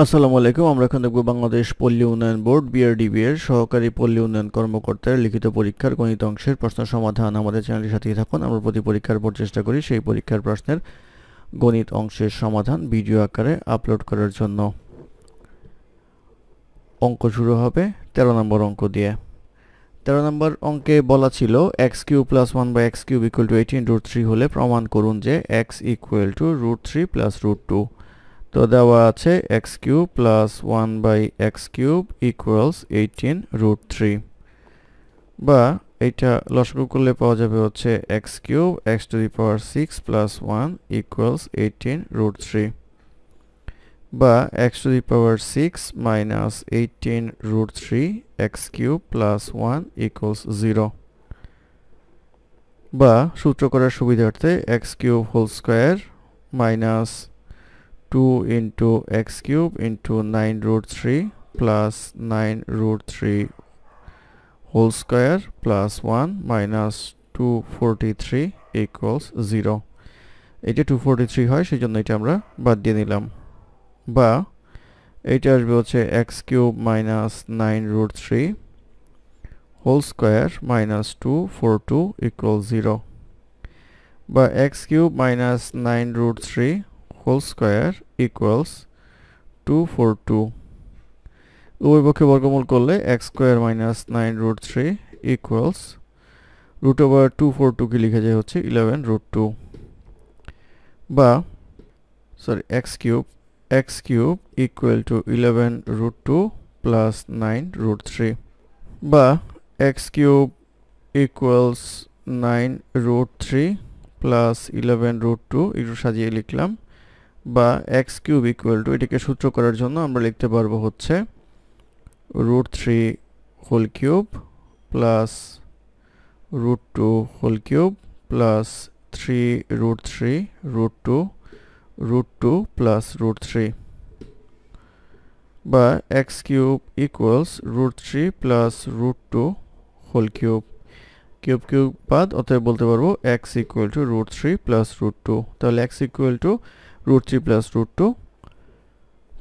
আসসালামুয়ালাইকুম আমরা এখন দেখব বাংলাদেশ পল্লী উন্নয়ন বোর্ড বিআরডিবি এর সহকারী পল্লী উন্নয়ন কর্মকর্তার লিখিত পরীক্ষার গণিত অংশের প্রশ্ন সমাধান। আমাদের চ্যানেলের সাথেই থাকুন। আমরা প্রতি পরীক্ষার পর চেষ্টা করি সেই পরীক্ষার প্রশ্নের গণিত অংশের সমাধান ভিডিও আকারে আপলোড করার জন্য। অঙ্ক শুরু হবে ১৩ নম্বর অঙ্ক দিয়ে। ১৩ নম্বর অঙ্কে বলা ছিল x³ + 1 / x³ = 18√3 হলে প্রমাণ করুন যে x = √3 + √2। তো দেওয়া আছে x³ + 1/x³ = 18√3, বা এটা লসাগু করলে পাওয়া যাবে হচ্ছে x³ x⁶ + 1 = 18√3, বা x⁶ - 18√3 x³ + 1 = 0, বা সূত্র করার সুবিধার্থে x³ (−2 × x³ × 9√3 + 9√3²+1 − 243 = 0। এটা 243 হয়, সেই জন্য এটা আমরা বাদ দিয়ে নিলাম। বা এটা আসবে হচ্ছে x³ (−9√3² - 242 = 0, বা x³ (−9√3² = 242। উভয় পক্ষে বর্গমূল করলে x² (−9√3 = √242 কে লিখা যায় হচ্ছে 11√2, বা সরি x³ (x³ = 11√2 + 9√3, বা x³ = 9√3 + 11√2 একটু সাজিয়ে লিখলাম, বা x³ এটাকে সূত্র করার জন্য আমরা লিখতে পারবো হচ্ছে √3³ + √2³ + 3√3√2√2 + √3, বা x³ = √3 + √2³। কিউব কিউব বাদ, অতএব বলতে পারবো x = √3 + √2। তাহলে x = √3 + √2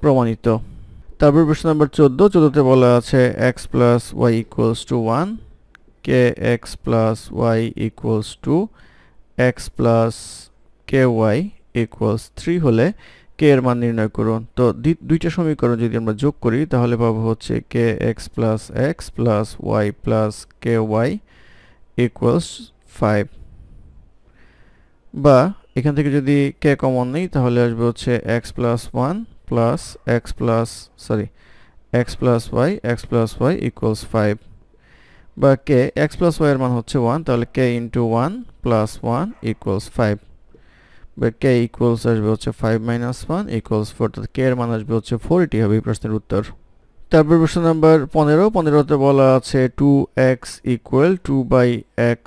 প্রমাণিত। তারপর প্রশ্ন নম্বর 14তে বলা আছে x + y = 1, kx + y = x + ky = 3 হলে k এর মান নির্ণয় করুন। তো দুইটা সমীকরণ যদি আমরা যোগ করি তাহলে পাবো হচ্ছে kx + x + y + ky = 5, বা এখান থেকে যদি k কমন নেই তাহলে আসবে হচ্ছে x + y = 5, বা x + y এর মান হচ্ছে 1, তাহলে k × 1 + 1 = 5, বা k আসবে হচ্ছে 5 - 1 = 4, অর্থাৎ k এর মান আসবে হচ্ছে 4। এটি হবে এই প্রশ্নের উত্তর। তারপর প্রশ্ন নাম্বার 15তে বলা আছে 2x = 2/x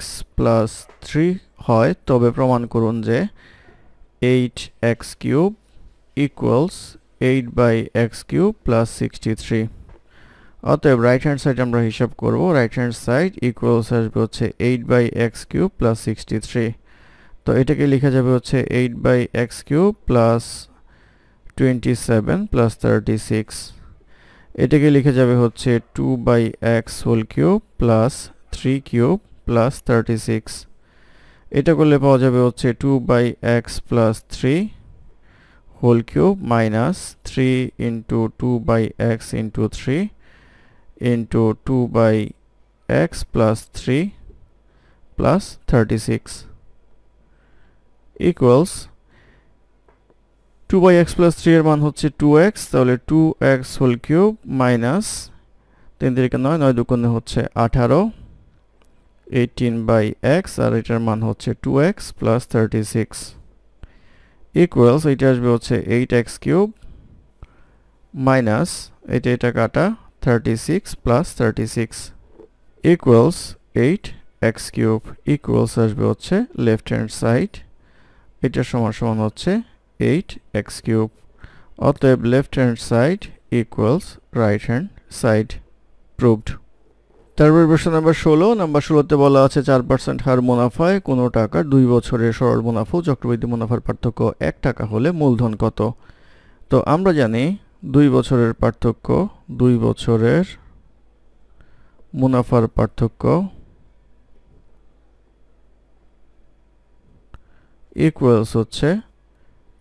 + 3 হয়, তবে প্রমাণ করুন যে 8x³ = 8/x³ + 63। অতএব রাইট হ্যান্ড সাইড আমরা হিসাব করব। রাইট হ্যান্ড সাইড আসবে হচ্ছে 8/x³ + 63, তো এটাকে লেখা যাবে হচ্ছে 8/x³ + 27 + 36, এটাকে লেখা যাবে হচ্ছে 2/x³ + 3³ + 36। এটা করলে পাওয়া যাবে হচ্ছে 2/x + 3³ - 3 × 2/x + 3 + 36 2/(x + 3) এর মান হচ্ছে 2x, তাহলে 2x³ - 3 × 9 9×2 হচ্ছে 18, 18/x, আর এটার মান হচ্ছে 2x + 36 এটা আসবে হচ্ছে 8x³ - এটা কাটা 36 + 36 8x³ আসবে হচ্ছে লেফট হ্যান্ড সাইড, এটা সমান হচ্ছে 8x³। অতএব left hand side right hand side proved. তারপর প্রশ্ন নাম্বার 16তে বলা আছে 4% হার মুনাফায় কোনো টাকার 2 বছরের সরল মুনাফা চক্রবৃদ্ধি মুনাফার পার্থক্য 1 টাকা হলে মূলধন কত। তো আমরা জানি দুই বছরের পার্থক্য, দুই বছরের মুনাফার পার্থক্য ইকুয়ালস হচ্ছে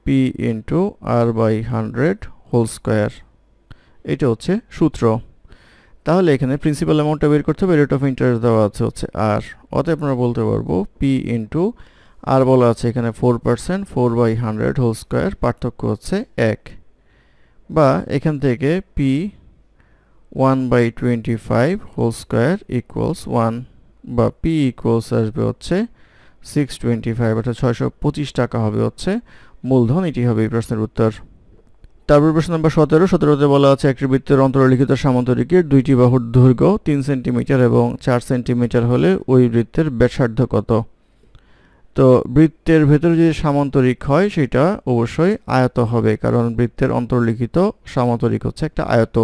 P into R by 100 whole square. এটা হচ্ছে সূত্র। তাহলে এখানে প্রিন্সিপাল অ্যামাউন্টটা বের করতে হবে, রেট অফ ইন্টারেস্ট দেওয়া আছে হচ্ছে আর, অতএব আমরা বলতে পারবো পি ইন্টু আর বলা আছে এখানে 4%, 4/100 হোল স্কয়ার, পার্থক্য হচ্ছে 1, বা এখান থেকে পি 1/25 হোল স্কয়ার ইকুয়ালস 1, বা পি ইকুয়ালস আসবে হচ্ছে 625, অর্থাৎ 625 টাকা হবে হচ্ছে মূলধন। এটি হবে এই প্রশ্নের উত্তর। তারপর প্রশ্ন নম্বর 17 তে বলা আছে একটি বৃত্তের অন্তরলিখিত সামান্তরিকের দুইটি বাহুর দৈর্ঘ্য 3 সেন্টিমিটার এবং 4 সেন্টিমিটার হলে ওই বৃত্তের ব্যাসার্ধ কত। তো বৃত্তের ভেতরে যদি সামান্তরিক হয় সেটা অবশ্যই আয়ত হবে, কারণ বৃত্তের অন্তরলিখিত সামান্তরিক হচ্ছে একটা আয়ত।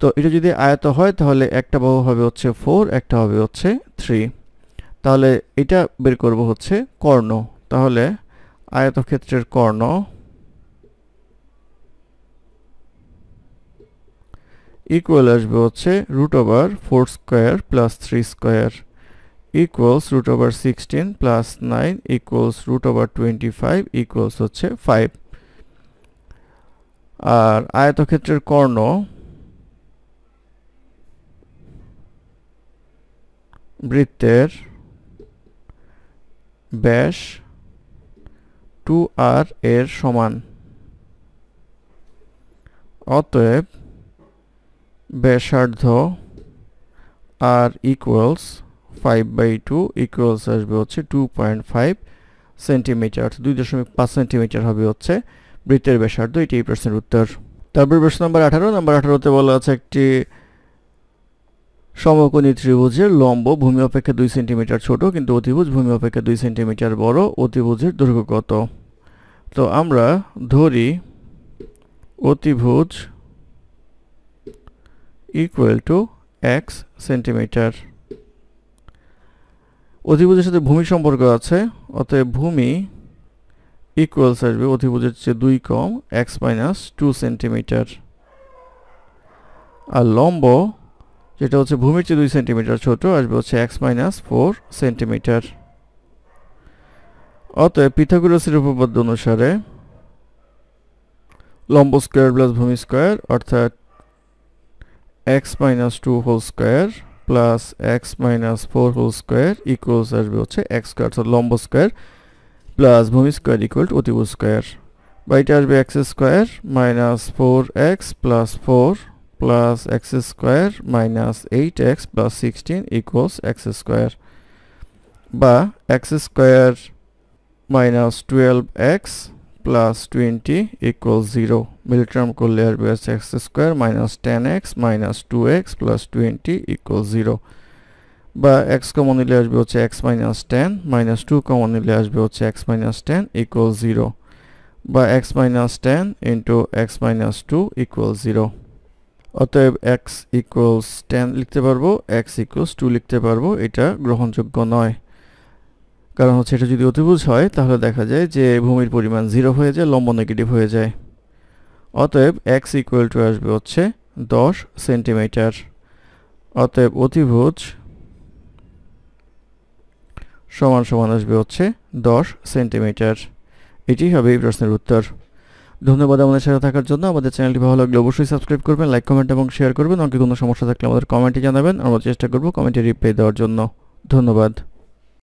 তো এটা যদি আয়ত হয় তাহলে একটা বাহু হবে হচ্ছে 4, একটা হবে হচ্ছে 3। তাহলে এটা বের করব হচ্ছে কর্ণ। তাহলে আয়তক্ষেত্রের কর্ণ ইকুয়াল আসবে হচ্ছে √4² + 3² ইকুয়ালস √16 + 9 ইকুয়ালস √25 ইকুয়ালস হচ্ছে 5। আর আয়তক্ষেত্রের কর্ণ বৃত্তের ব্যাস 2r এর সমান, অতএব ব্যাসার্ধ r ইকুয়ালস 5/2 ইকুয়ালস আসবে হচ্ছে 2.5 সেন্টিমিটার, 2.5 সেন্টিমিটার হবে হচ্ছে বৃত্তের ব্যাসার্ধ। এটি এই প্রশ্নের উত্তর। তারপর প্রশ্ন নম্বর 18 তে বলা আছে একটি সমকোণী ত্রিভুজের লম্ব ভূমি অপেক্ষা 2 সেন্টিমিটার ছোট, কিন্তু অতিভুজ ভূমি অপেক্ষা 2 সেন্টিমিটার বড়, অতিভুজের দৈর্ঘ্য কত। তো আমরা ধরি অতিভুজ ইকুয়াল টু x সেন্টিমিটার। অতিভুজের সাথে ভূমি সম্পর্ক আছে, অতএব ভূমি ইকুয়ালস আসবে অতিভুজের চেয়ে 2 কম x - 2 সেন্টিমিটার। আর লম্ব যেটা হচ্ছে ভূমির চেয়ে 2 সেন্টিমিটার ছোট আসবে হচ্ছে x - 4 সেন্টিমিটার। অতএব পিথাগোরাসের উপপাদ্য অনুসারে লম্ব স্কোয়ার প্লাস ভূমি স্কোয়ার, অর্থাৎ x - 2 whole square plus x - 4 whole square equals আসবে হচ্ছে x স্কোয়ার, অর্থাৎ লম্ব স্কোয়ার প্লাস ভূমি স্কোয়ার ইকুয়াল টু অতিভুজ স্কোয়ার, বা এটা আসবে x² - 4x + 4 plus x² - 8x + 16 equals x², বা x² - 12x + 20 equals 0, middle term করলে আসবে হচ্ছে x² - 10x - 2x + 20 ইকুয়ালস 0, বা x কমন নিলে আসবে হচ্ছে x - 10 - 2 কমন নিলে আসবে হচ্ছে x - 10 ইকুয়ালস 0, বা x - 10 × x - 2 ইকুয়ালস 0। অতএব x = 10 লিখতে পারবো, x = 2 লিখতে পারবো। এটা গ্রহণযোগ্য নয়, কারণ হচ্ছে এটা যদি অতিভুজ হয় তাহলে দেখা যায় যে ভূমির পরিমাণ 0 হয়ে যায়, লম্ব নেগেটিভ হয়ে যায়। অতএব x = আসবে হচ্ছে 10 সেন্টিমিটার। অতএব অতিভুজ = আসবে হচ্ছে 10 সেন্টিমিটার। এটি হবে এই প্রশ্নের উত্তর। ধন্যবাদ আমাদের সাথে থাকার জন্য। আমাদের চ্যানেলটি ভালো লাগলে অবশ্যই সাবস্ক্রাইব করবেন, লাইক, কমেন্ট এবং শেয়ার করবেন। অনেক কোনো সমস্যা থাকলে আমাদের কমেন্টে জানাবেন, আমরা চেষ্টা করব কমেন্টে রিপ্লাই দেওয়ার জন্য। ধন্যবাদ।